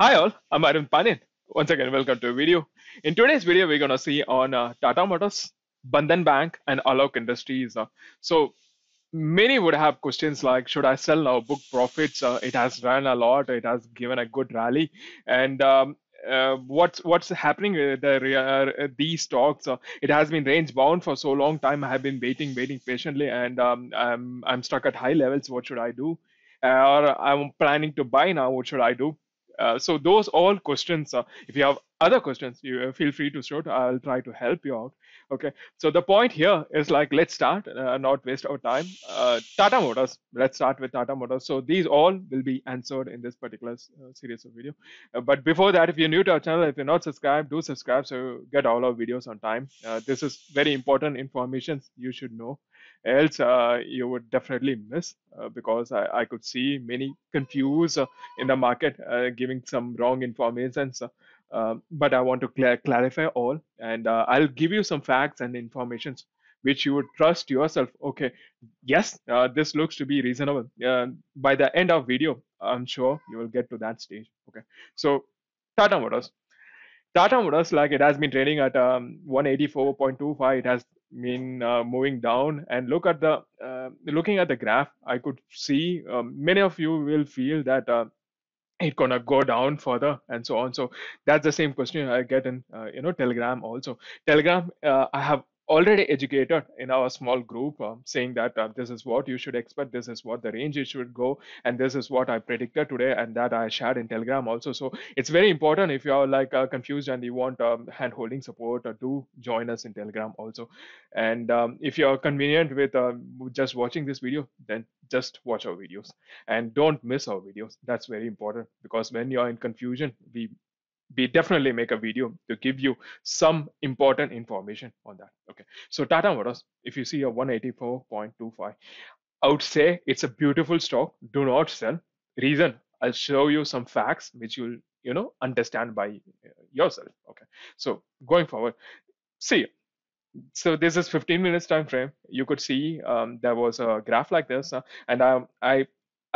Hi all, I'm Arun Panin. Once again, welcome to a video. In today's video, we're going to see on Tata Motors, Bandhan Bank and Alok Industries. So many would have questions like, should I sell now, book profits? It has run a lot. It has given a good rally. And what's happening with these stocks? It has been range bound for so long time. I have been waiting patiently and I'm stuck at high levels. What should I do? Or I'm planning to buy now. What should I do? So those all questions, if you have other questions, you feel free to shoot. I'll try to help you out. Okay. So the point here is like, let's start, not waste our time. Tata Motors, let's start with Tata Motors. So these all will be answered in this particular series of video. But before that, if you're new to our channel, if you're not subscribed, do subscribe. So you get all our videos on time. This is very important information you should know. Else you would definitely miss because I could see many confused in the market giving some wrong information. But I want to clarify all, and I'll give you some facts and informations which you would trust yourself. Okay, yes, this looks to be reasonable. By the end of video, I'm sure you will get to that stage. Okay, so Tata Motors, like it has been trading at 184.25. It has been moving down, and look at the looking at the graph, I could see many of you will feel that it's gonna go down further and so on. So that's the same question I get in Telegram also. Telegram, I have already educated in our small group saying that this is what you should expect, this is what the range it should go, and this is what I predicted today, and that I shared in Telegram also. So it's very important if you are like confused and you want hand-holding support, do join us in Telegram also. And if you are convenient with just watching this video, then just watch our videos and don't miss our videos. That's very important, because when you are in confusion, we definitely make a video to give you some important information on that. Okay, so Tata Motors, if you see a 184.25, I would say it's a beautiful stock. Do not sell. Reason, I'll show you some facts which you'll understand by yourself. Okay, so going forward, see, so this is 15 minutes time frame. You could see there was a graph like this, and I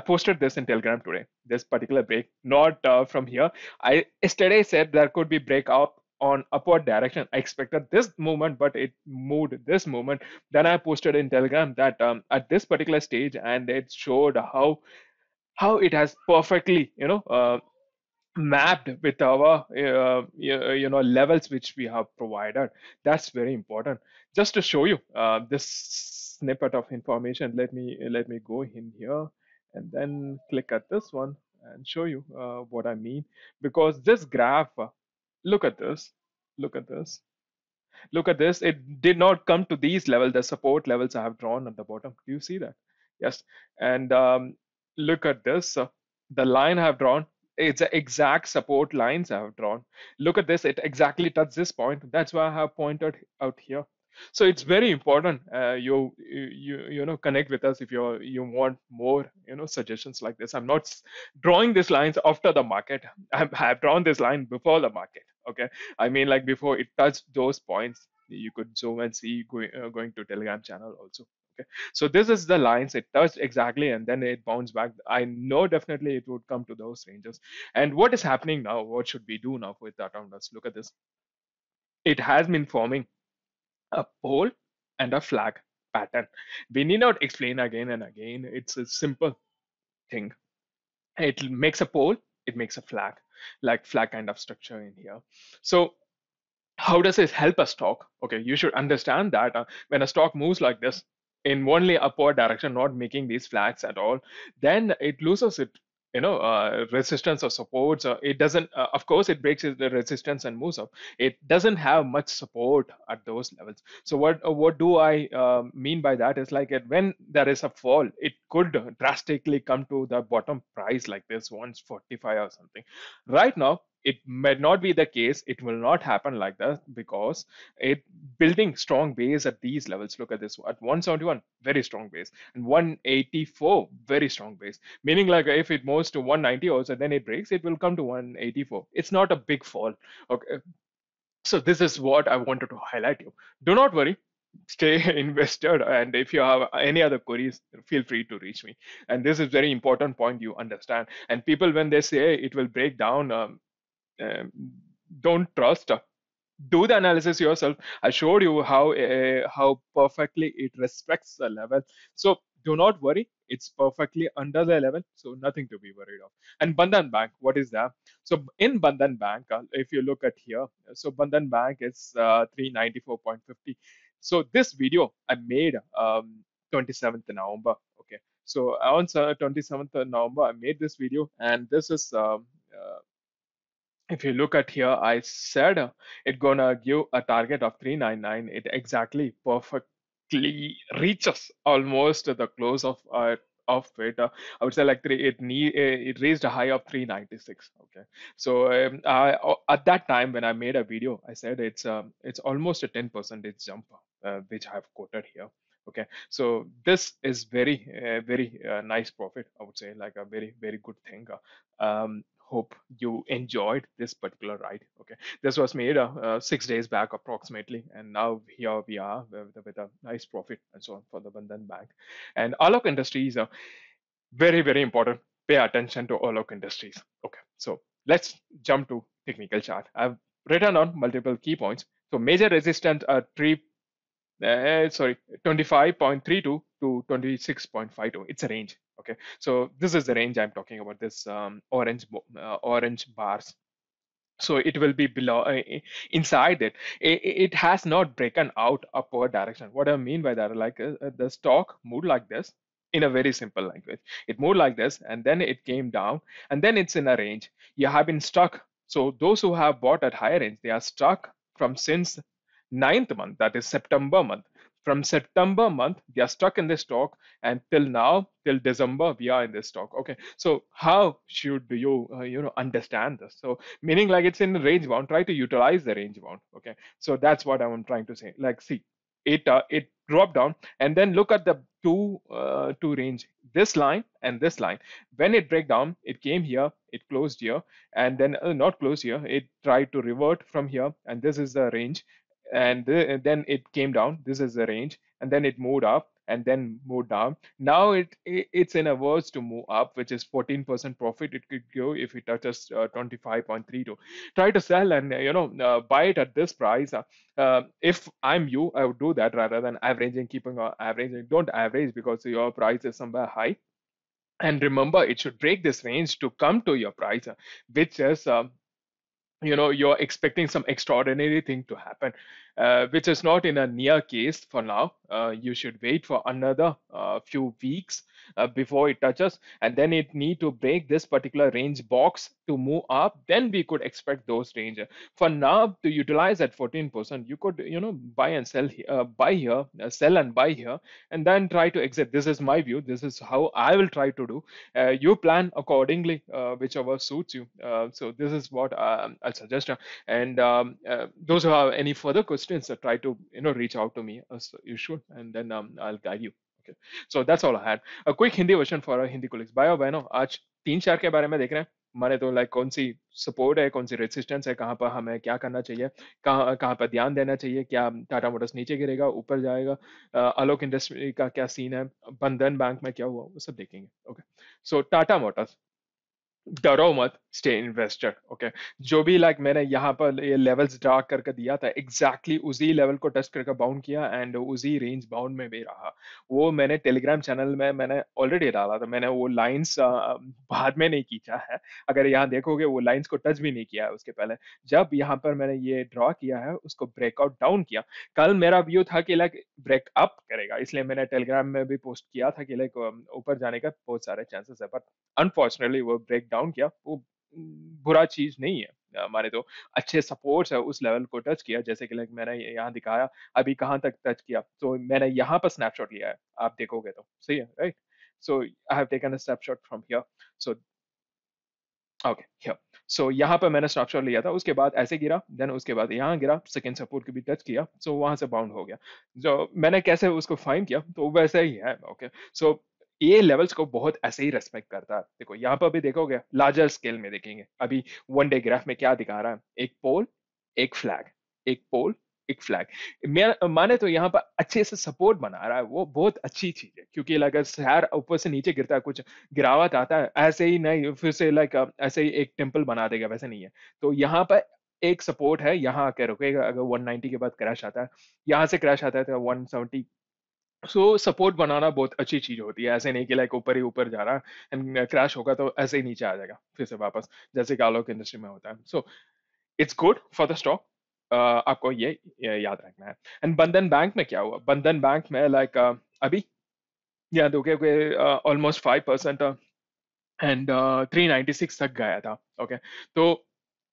posted this in Telegram today, this particular break, not from here. I yesterday said there could be break up on upward direction. I expected this movement, but it moved this movement. Then I posted in Telegram that at this particular stage, and it showed how it has perfectly, mapped with our levels which we have provided. That's very important. Just to show you this snippet of information, let me go in here and then click at this one and show you what I mean. Because this graph, look at this, it did not come to these levels, the support levels I have drawn at the bottom. Do you see that? Yes. And look at this, the line I have drawn, it's the exact support lines I have drawn. Look at this, it exactly touched this point. That's why I have pointed out here. So it's very important you connect with us if you want more suggestions like this. I'm not drawing these lines after the market. I've drawn this line before the market. Okay, I mean like before it touched those points. You could zoom and see going to Telegram channel also. Okay, so this is the lines it touched exactly, and then it bounced back. I know definitely it would come to those ranges. And what is happening now? What should we do now with Tata Motors? Look at this. It has been forming a pole and a flag pattern. We need not explain again and again. It's a simple thing. It makes a pole, it makes a flag, like flag kind of structure in here. So how does this help a stock? Okay, you should understand that when a stock moves like this in only upward direction, not making these flags at all, then it loses it resistance or supports. It doesn't, of course, it breaks the resistance and moves up. It doesn't have much support at those levels. So what do I mean by that is like when there is a fall, it could drastically come to the bottom price like this, 145 or something. Right now, it may not be the case. It will not happen like that because it building strong base at these levels. Look at this, at 171, very strong base, and 184, very strong base. Meaning like if it moves to 190 also, then it breaks, it will come to 184. It's not a big fall. Okay. So this is what I wanted to highlight you. Do not worry. stay invested. And if you have any other queries, feel free to reach me. And this is very important point you understand. And people, when they say it will break down, don't trust. Do the analysis yourself. I showed you how perfectly it respects the level. So do not worry. It's perfectly under the level. So nothing to be worried of. And Bandhan Bank, what is that? So in Bandhan Bank, if you look at here, so Bandhan Bank is 394.50. So this video I made 27th November. Okay. So on 27th November, I made this video, and this is, if you look at here, I said it's gonna give a target of 399. It exactly perfectly reaches almost the close of it. I would say like it raised a high of 396. Okay, so at that time when I made a video, I said it's almost a 10% jump, which I have quoted here. Okay, so this is very nice profit. I would say like a very good thing. Hope you enjoyed this particular ride. Okay, this was made 6 days back approximately, and now here we are with a nice profit and so on for the Bandhan Bank. And Alok Industries are very important. Pay attention to Alok Industries. Okay, so let's jump to technical chart. I've written on multiple key points. So major resistance are 25.32 to 26.52. It's a range. Okay, so this is the range I'm talking about, this orange bars. So it will be below, inside it. It has not broken out upward direction. What I mean by that, like the stock moved like this in a very simple language. It moved like this, and then it came down, and then it's in a range. You have been stuck. So those who have bought at higher range, they are stuck from since 9th month, that is September month. From September month, they are stuck in this stock, and till now, till December, we are in this stock. Okay, so how should you, understand this? So meaning like it's in the range bound. Try to utilize the range bound. Okay, so that's what I'm trying to say. Like, see, it dropped down, and then look at the two range, this line and this line. When it break down, it came here, it closed here, and then not close here. It tried to revert from here, and this is the range. And then it came down. This is the range, and then it moved up, and then moved down. Now it's in a verge to move up, which is 14% profit it could go if it touches 25.32. Try to sell and buy it at this price. If I'm you, I would do that rather than averaging, keeping on averaging. Don't average because your price is somewhere high. And remember, it should break this range to come to your price, which is. You're expecting some extraordinary thing to happen, which is not in a near case for now. You should wait for another few weeks before it touches, and then it need to break this particular range box to move up. Then we could expect those ranges. For now, to utilize at 14%, you could buy and sell here, sell and buy here, and then try to exit. This is my view. This is how I will try to do. You plan accordingly, whichever suits you. So this is what I'll suggest. And those who have any further questions, try to reach out to me as usual, and then I'll guide you. Okay, so that's all I had. A quick Hindi version for our Hindi colleagues. Bhaiyo बहनों, आज 3-4 के बारे में देख रहे हैं. माने तो लाइक कौन सी सपोर्ट है, कौन सी रेजिस्टेंस है, कहाँ पर हमें क्या करना चाहिए, कहाँ पर ध्यान देना चाहिए, क्या टाटा मोटर्स नीचे गिरेगा, ऊपर जाएगा, आलोक इंडस्ट्री का क्या सीन है, बंधन बैंक में क्या हुआ, वो सब देखेंगे. ओके, सो टाटा मोटर्स, डरो मत, स्टे इन्वेस्टेड. ओके, जो भी लाइक मैंने यहाँ पर ये लेवल्स ड्रा करके दिया था, एग्जैक्टली उसी लेवल को टच करके बाउंड किया, एंड उसी रेंज बाउंड में भी रहा. वो मैंने टेलीग्राम चैनल में मैंने ऑलरेडी डाला था. मैंने वो लाइंस बाद में नहीं खींचा है. अगर यहाँ देखोगे, वो लाइंस को टच भी नहीं किया है उसके पहले. जब यहाँ पर मैंने ये ड्रा किया है, उसको ब्रेकआउट डाउन किया. कल मेरा व्यू था कि लाइक ब्रेकअप करेगा, इसलिए मैंने टेलीग्राम में भी पोस्ट किया था कि लाइक ऊपर जाने का बहुत सारे चांसेस है, बट अनफॉर्चुनेटली वो ब्रेक डाउन किया. वो बुरा चीज नहीं है. हमारे तो अच्छे सपोर्ट्स है, उस लेवल को टच किया, जैसे कि लाइक मैंने यहाँ दिखाया अभी कहाँ तक टच किया. तो मैंने यहाँ पर स्नैपशॉट लिया है, आप देखोगे तो सही है, right. So I have taken a snapshot from here. So okay, here. So यहाँ पर मैंने स्नैपशॉट लिया था, उसके बाद ऐसे गिरा, देन उसके बाद यहाँ गिरा, सेकेंड सपोर्ट को भी टच किया, सो वहां से बाउंड हो गया. जो मैंने कैसे उसको फाइंड किया, तो वैसे ही है. ओके, सो ये लेवल्स को बहुत ऐसे ही रेस्पेक्ट करता है. देखो यहाँ पर भी देखोगे, लार्जर स्केल में देखेंगे. अभी वन डे ग्राफ में क्या दिखा रहा है, एक पोल एक फ्लैग, एक पोल एक फ्लैग। मैं माने तो यहाँ पर अच्छे से सपोर्ट बना रहा है, वो बहुत अच्छी चीज है, क्योंकि अगर शहर ऊपर से नीचे गिरता है, कुछ गिरावट आता है, ऐसे ही नहीं फिर से लाइक ऐसे ही एक टेम्पल बना देगा, वैसे नहीं है। तो यहाँ पर एक सपोर्ट है, यहाँ आकर रुकेगा। अगर 190 के बाद क्रैश आता है, यहाँ से क्रैश आता है तो 170, सो सपोर्ट बनाना बहुत अच्छी चीज होती है। ऐसे नहीं कि लाइक ऊपर ही ऊपर जा रहा है एंड क्रैश होगा तो ऐसे ही नीचे आ जाएगा फिर से वापस, जैसे कि आलोक इंडस्ट्री में होता है। So it's good for the stock, आपको ये याद रखना है। एंड बंधन बैंक में क्या हुआ, बंधन बैंक में लाइक अभी याद हो गया ऑलमोस्ट 5% एंड 396 तक गया था। ओके तो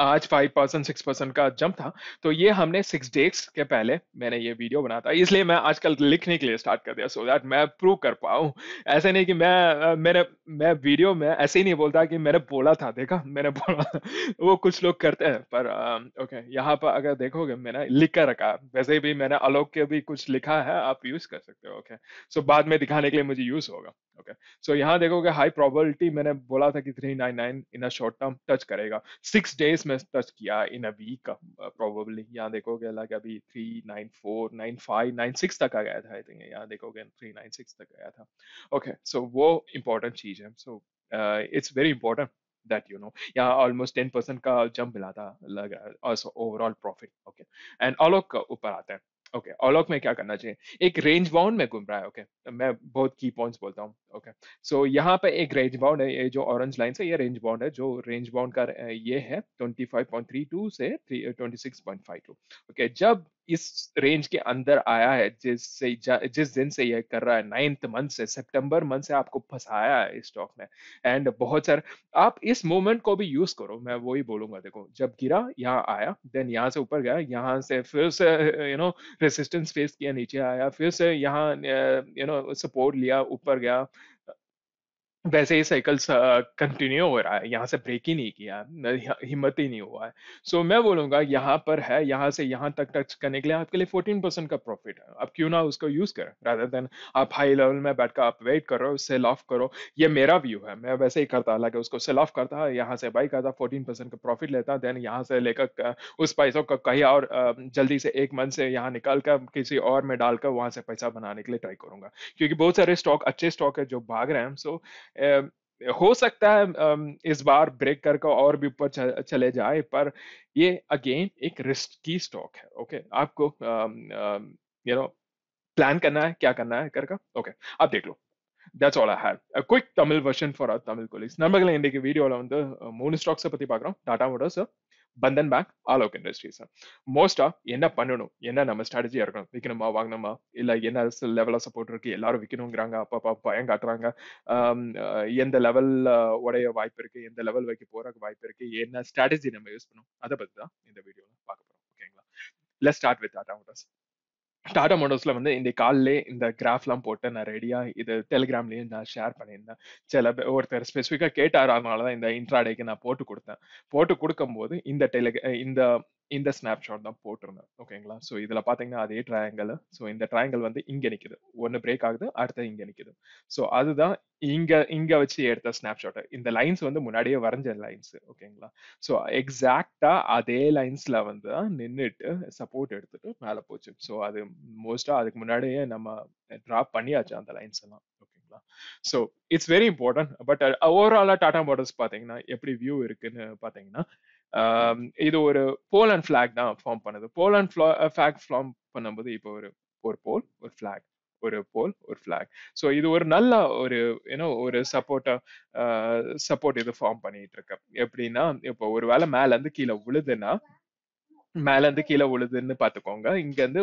आज 5% 6% का जंप था। तो ये हमने 6 डेज के पहले मैंने ये वीडियो बना था, इसलिए मैं आजकल लिखने के लिए स्टार्ट कर दिया, सो दैट मैं प्रूव कर पाऊँ। ऐसे नहीं कि मैं वीडियो में ऐसे ही नहीं बोलता कि मैंने बोला था, देखा मैंने बोला था, वो कुछ लोग करते हैं। पर ओके यहाँ पर अगर देखोगे मैंने लिख कर रखा, वैसे भी मैंने आलोक के भी कुछ लिखा है, आप यूज़ कर सकते हो। ओके सो बाद में दिखाने के लिए मुझे यूज़ होगा। ओके सो यहाँ देखोगे हाई प्रोबेबिलिटी मैंने बोला था कि 399 in a short term touch करेगा, 6 डेज में टच किया इन अ वीक प्रोबेबली। यहाँ देखोगे लाइक अभी 394, 95, 96 तक आ गया था आई थिंक, यहाँ देखोगे 396 तक गया था। ओके सो वो इम्पोर्टेंट चीज़ है, so it's very important that you know. यहाँ ऑलमोस्ट 10% का जंप मिला था लग रहा है overall profit. Okay and Alok ऊपर आते हैं। ओके आलोक में क्या करना चाहिए, एक रेंज बाउंड में घूम रहा है। ओके मैं बहुत की पॉइंट्स बोलता हूँ। ओके सो यहाँ पे एक रेंज बाउंड है, ये जो ऑरेंज लाइन से ये रेंज बाउंड है, जो रेंज बाउंड का ये है 25.32 से 26.52। ओके जब इस रेंज के अंदर आया है, जिस दिन से ये कर रहा है 9th मंथ से, सितंबर मंथ से आपको फंसाया है इस स्टॉक में। एंड बहुत सारे आप इस मोमेंट को भी यूज करो, मैं वही बोलूंगा। देखो जब गिरा यहाँ आया, देन यहाँ से ऊपर गया, यहाँ से फिर से यू नो रेसिस्टेंस फेस किया, नीचे आया, फिर से यहाँ यू नो सपोर्ट लिया, ऊपर गया, वैसे ही साइकिल्स कंटिन्यू हो रहा है। यहाँ से ब्रेक ही नहीं किया, हिम्मत ही नहीं हुआ है। सो मैं बोलूँगा यहाँ पर है, यहाँ से यहाँ तक टच करने के लिए आपके लिए 14% का प्रॉफिट है। आप क्यों ना उसको यूज़ करें, रादर देन आप हाई लेवल में बैठकर आप वेट करो, सेल ऑफ करो। ये मेरा व्यू है, मैं वैसे ही करता, लाइक उसको सेल ऑफ करता, यहाँ से बाई करता, 14% का प्रॉफिट लेता, देन यहाँ से लेकर उस पैसों को कहीं और जल्दी से 1 मंथ से यहाँ निकाल कर किसी और में डालकर वहाँ से पैसा बनाने के लिए ट्राई करूँगा, क्योंकि बहुत सारे स्टॉक अच्छे स्टॉक है जो भाग रहे हैं। सो हो सकता है इस बार ब्रेक करके और भी ऊपर चले जाए, पर ये अगेन एक रिस्क की स्टॉक है। ओके आपको यू नो प्लान करना है क्या करना है करके। ओके आप देख लो, that's all I have a quick Tamil version for our Tamil colleagues. नमगले इंडिया की वीडियो வந்து 3 ஸ்டாக்ஸ் பத்தி பார்க்கறோம், Tata Motors, Bandhan bank, Alok industries. மோஸ்டா என்ன பண்ணணும், என்ன நம்ம ஸ்ட்ராட்டஜியா இருக்கணும், விற்கணுமா வாங்கணுமா இல்லை என்ன லெவல சப்போர்ட் இருக்கு, எல்லாரும் விற்கணுங்கிறாங்க, அப்பப்பா பயம் காட்டுறாங்க, எந்த லெவல் உடைய வாய்ப்பு இருக்கு, எந்த லெவல் வைக்க போறதுக்கு வாய்ப்பு இருக்கு, என்ன ஸ்ட்ராட்டஜி நம்ம யூஸ் பண்ணணும், அதை பத்தி தான் இந்த வீடியோல பார்க்க போறோம்। ஓகேங்களா, let's start with Tata Motors. Tata மோட்டர்ஸில் வந்து இந்த காலிலே இந்த கிராஃப்லாம் போட்டு நான் ரெடியாக இது டெலிகிராம்லேயும் நான் ஷேர் பண்ணியிருந்தேன்। சில ஒருத்தர் ஸ்பெசிஃபிக்காக கேட்டார், அதனால தான் இந்த இன்ட்ராடேக்கு நான் போட்டு கொடுத்தேன்। போட்டு கொடுக்கும்போது இந்த இந்த ஸ்னாப்ஷாட் தான் போட்டிருந்தேன்। ஓகேங்களா, ஸோ இதில் பார்த்தீங்கன்னா அதே ட்ரையாங்கல், ஸோ இந்த ட்ரையாங்கல் வந்து இங்கே நிற்குது, ஒன்று பிரேக் ஆகுது, அடுத்த இங்கே நிற்குது। ஸோ அதுதான் இங்கே வச்சு எடுத்த ஸ்னாப்ஷாட்டு। இந்த லைன்ஸ் வந்து முன்னாடியே வரைஞ்ச லைன்ஸ்। ஓகேங்களா, ஸோ எக்ஸாக்டாக அதே லைன்ஸில் வந்து தான் நின்றுட்டு சப்போர்ட் எடுத்துகிட்டு மேலே போச்சு। ஸோ அது மோஸ்ட்டாக அதுக்கு முன்னாடியே நம்ம ட்ராப் பண்ணியாச்சு அந்த லைன்ஸ் எல்லாம்। So it's very important. But ஓவராலாக டாடா மோட்டர்ஸ் பார்த்தீங்கன்னா எப்படி வியூ இருக்குன்னு பார்த்தீங்கன்னா, இது ஒரு போல் அண்ட் ஃபிளாக் தான் ஃபார்ம் பண்ணுது। போல் அண்ட் ஃபிளாக் ஃபார்ம் பண்ணும்போது இப்போ ஒரு போல் ஒரு ஃபிளாக், ஒரு போல் ஒரு ஃபிளாக்। ஸோ இது ஒரு நல்ல ஒரு ஏன்னா ஒரு சப்போர்ட் இது ஃபார்ம் பண்ணிட்டு இருக்கு। எப்படின்னா இப்போ ஒரு வேளை மேலேருந்து கீழே விழுதுன்னா, மேலேருந்து கீழே விழுதுன்னு பார்த்துக்கோங்க, இங்கேருந்து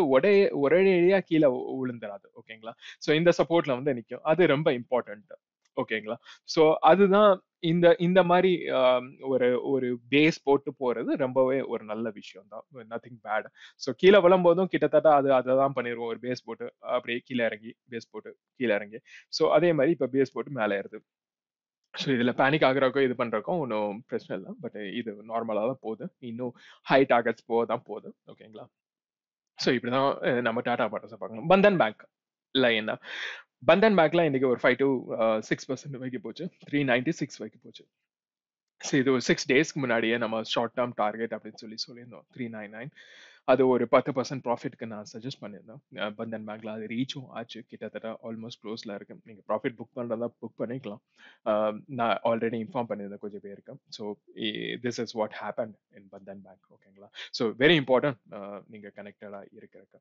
ஒரேடியாக கீழே விழுந்துடாது। ஓகேங்களா, ஸோ இந்த சப்போர்ட்ல வந்து நிற்கும், அது ரொம்ப இம்பார்ட்டன்ட்। ஓகேங்களா, ஸோ அதுதான் இந்த மாதிரி ஒரு பேஸ் போட்டு போகிறது ரொம்பவே ஒரு நல்ல விஷயம் தான், நத்திங் பேட்। ஸோ கீழே விழும்போதும் கிட்டத்தட்ட அதை தான் பண்ணிடுவோம், ஒரு பேஸ் போட்டு அப்படியே கீழே இறங்கி, பேஸ் போட்டு கீழே இறங்கி। ஸோ அதே மாதிரி இப்போ பேஸ் போட்டு மேலே ஏறுது। ஸோ இதில் பேனிக் ஆகுறக்கோ இது பண்ணுறக்கோ ஒன்றும் பிரச்சனை இல்லை, பட் இது நார்மலாக தான் போகுது, இன்னும் ஹை டார்கெட்ஸ் போக தான் போகுது। ஓகேங்களா, ஸோ இப்படி தான் நம்ம டாடா மோட்டார்ஸை பார்க்கணும்। பந்தன் பேங்க் இல்லை, என்ன பந்தன் பேங்க்லாம் இன்றைக்கி ஒரு 5 to 6% வரைக்கும் போச்சு, 396 வரைக்கும் போச்சு। ஸோ இது ஒரு 6 டேஸ்க்கு முன்னாடியே நம்ம ஷார்ட் டேர்ம் டார்கெட் அப்படின்னு சொல்லியிருந்தோம் 399। அது ஒரு 10% ப்ராஃபிட்க்கு நான் சஜஸ்ட் பண்ணியிருந்தேன். பந்தன் பேங்க்ல அது ரீச்சும் ஆச்சு, கிட்டத்தட்ட ஆல்மோஸ்ட் க்ளோஸ்ல இருக்கு. நீங்கள் ப்ராஃபிட் புக் பண்ணுறதா புக் பண்ணிக்கலாம். நான் ஆல்ரெடி இன்ஃபார்ம் பண்ணியிருந்தேன் கொஞ்சம் பேருக்கு. So this is what happen in Bandhan bank, ஓகேங்களா? ஸோ வெரி இம்பார்ட்டன்ட் நீங்கள் கனெக்டடாக இருக்கிறதுக்கு.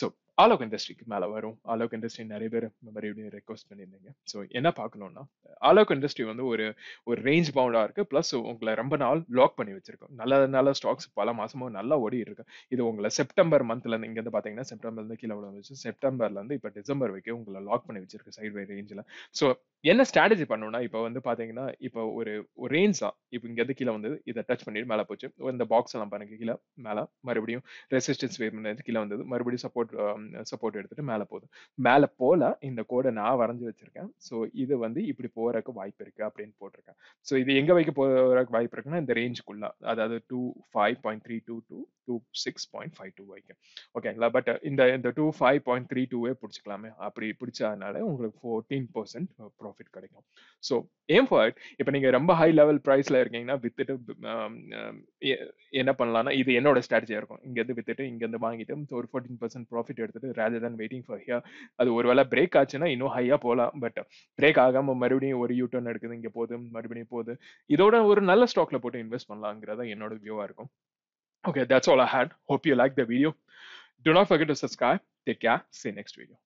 ஸோ ஆலோக் இண்டஸ்ட்ரிக்கு மேலே வரும். ஆலோக் இண்டஸ்ட்ரி நிறைய பேர் மறுபடியும் ரெக்வஸ்ட் பண்ணியிருந்தீங்க. ஸோ என்ன பார்க்கணும்னா, ஆலோக் இண்டஸ்ட்ரி வந்து ஒரு ரேஞ்ச் பவுண்டாக இருக்குது. ப்ளஸ் உங்களை ரொம்ப நாள் லாக் பண்ணி வச்சுருக்கோம். நல்ல ஸ்டாக்ஸ் பல மாதமும் நல்லா ஓடி இருக்கு. இது உங்களை செப்டம்பர் மந்த்லேருந்து இங்கேருந்து பார்த்தீங்கன்னா செப்டம்பர்லேருந்து கீழே விட வச்சு செப்டம்பர்லேருந்து இப்போ டிசம்பர் வரைக்கும் உங்களை லாக் பண்ணி வச்சிருக்கு சைட்வே ரேஞ்சில். ஸோ என்ன ஸ்ட்ராட்டஜி பண்ணணும்னா, இப்போ வந்து பார்த்தீங்கன்னா இப்போ ஒரு ரேஞ்ச் தான். இப்போ இங்கேருந்து கீழே வந்தது, இதை டச் பண்ணிட்டு மேலே போச்சு. இந்த பாக்ஸ் எல்லாம் பாருங்க, கீழே மேலே மறுபடியும் ரெசிஸ்டன்ஸ் வேவ் பண்ணது, கீழே வந்தது, மறுபடியும் சப்போர்ட் எடுத்துட்டு மேலே போகுது. மேலே போல இந்த கோடை நான் வரைஞ்சி வச்சிருக்கேன். ஸோ இது வந்து இப்படி போறதுக்கு வாய்ப்பு இருக்கு அப்படின்னு போட்டிருக்கேன். ஸோ இது எங்க வைக்க போறதுக்கு வாய்ப்பு இருக்குன்னா இந்த ரேஞ்சுக்குள்ள, அதாவது 2.5.32 to 2.6.52 வைக்கும், ஓகேங்களா? பட் இந்த 2.5.32 பிடிச்சிக்கலாமே. அப்படி பிடிச்சதுனால உங்களுக்கு 14% ப்ராஃபிட் கிடைக்கும். So aim for it. இப்போ நீங்கள் ரொம்ப ஹை லெவல் ப்ரைஸில் இருக்கீங்கன்னா வித்துட்டு என்ன பண்ணலாம்னா, இது என்னோட ஸ்ட்ராட்டஜியாக இருக்கும். இங்கேருந்து வித்துட்டு இங்கேருந்து வாங்கிட்டு ஒரு 14% ப்ராஃபிட் எடுத்துட்டு, rather than waiting for here. அது ஒரு வேளை பிரேக் ஆச்சுன்னா இன்னும் ஹையாக போகலாம். பட் பிரேக் ஆகாமல் மறுபடியும் ஒரு யூட்டர்ன் எடுக்குது, இங்கே போகுது, மறுபடியும் போகுது. இதோட ஒரு நல்ல ஸ்டாக்கில் போட்டு இன்வெஸ்ட் பண்ணலாங்கிறதா என்னோட வியூவாக இருக்கும். Okay, that's all I had. Hope you liked the video. Do not forget to subscribe. Take care. See you next video.